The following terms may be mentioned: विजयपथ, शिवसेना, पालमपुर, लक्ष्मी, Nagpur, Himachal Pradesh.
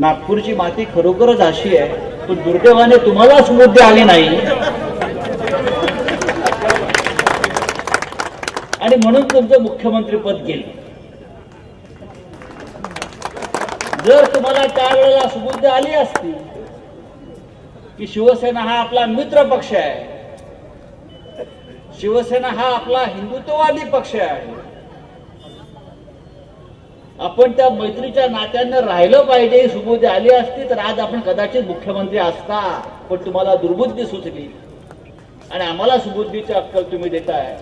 नागपूरची माती खरोखरच अशी आहे, पण दुर्दैवाने तुम्हालाच मुद्दे आले नाही आणि म्हणून तुमचं मुख्यमंत्री पद गेले। जर तुम्हाला चार वेळेला सुबुद्ध आली असती की शिवसेना हा आपला मित्र पक्ष आहे, शिवसेना हा आपला हिंदुत्ववादी पक्ष आहे, आपण त्या मैत्रीच्या नात्याने राहिलं पाहिजे, सुबुद्ध आली असती तर आज आपण कदाचित मुख्यमंत्री असता। पण तुम्हाला दुर्बुद्धी सुचली आणि आम्हाला सुबुद्धीची अक्कल तुम्ही देताय।